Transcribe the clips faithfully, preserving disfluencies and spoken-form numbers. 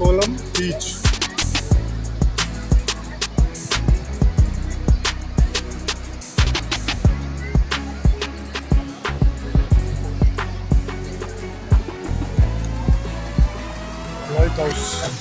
column each. Lighthouse.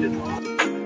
Thank you.